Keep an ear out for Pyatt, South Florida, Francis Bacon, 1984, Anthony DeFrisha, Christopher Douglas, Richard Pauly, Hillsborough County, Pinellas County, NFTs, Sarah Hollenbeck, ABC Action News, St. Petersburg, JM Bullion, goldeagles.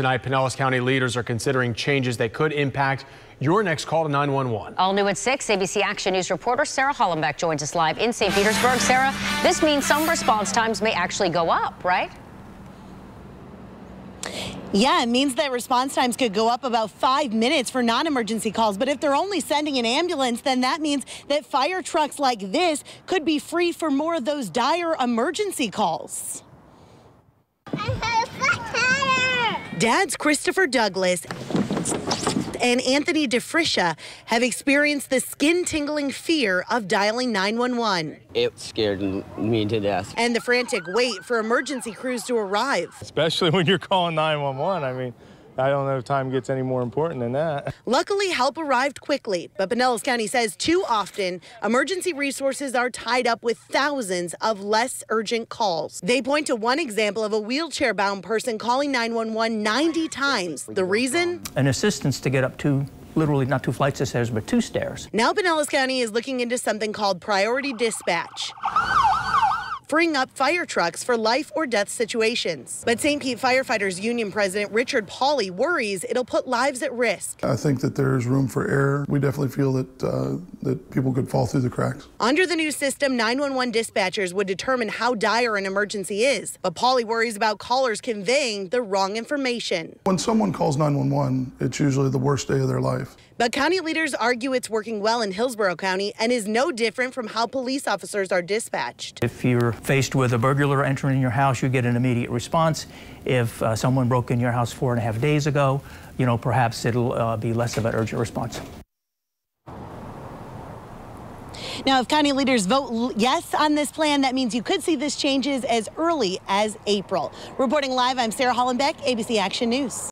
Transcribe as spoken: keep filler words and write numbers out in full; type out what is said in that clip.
Tonight, Pinellas County leaders are considering changes that could impact your next call to nine one one. All new at six, A B C Action News reporter Sarah Hollenbeck joins us live in Saint Petersburg. Sarah, this means some response times may actually go up, right? Yeah, it means that response times could go up about five minutes for non-emergency calls. But if they're only sending an ambulance, then that means that fire trucks like this could be free for more of those dire emergency calls. Dads Christopher Douglas and Anthony DeFrisha have experienced the skin-tingling fear of dialing nine one one. It scared me to death. And the frantic wait for emergency crews to arrive. Especially when you're calling nine one one, I mean, I don't know if time gets any more important than that. Luckily, help arrived quickly, but Pinellas County says too often, emergency resources are tied up with thousands of less urgent calls. They point to one example of a wheelchair-bound person calling nine one one ninety times. The reason? An assistance to get up to literally not two flights of stairs, but two stairs. Now Pinellas County is looking into something called priority dispatch, freeing up fire trucks for life or death situations. But Saint Pete Firefighters Union President Richard Pauly worries it'll put lives at risk. I think that there's room for error. We definitely feel that, uh, that people could fall through the cracks. Under the new system, nine one one dispatchers would determine how dire an emergency is. But Pauly worries about callers conveying the wrong information. When someone calls nine one one, it's usually the worst day of their life. But county leaders argue it's working well in Hillsborough County and is no different from how police officers are dispatched. If you're faced with a burglar entering your house, you get an immediate response. If uh, someone broke in your house four and a half days ago, you know, perhaps it'll uh, be less of an urgent response. Now, if county leaders vote yes on this plan, that means you could see this changes as early as April. Reporting live, I'm Sarah Hollenbeck, A B C Action News.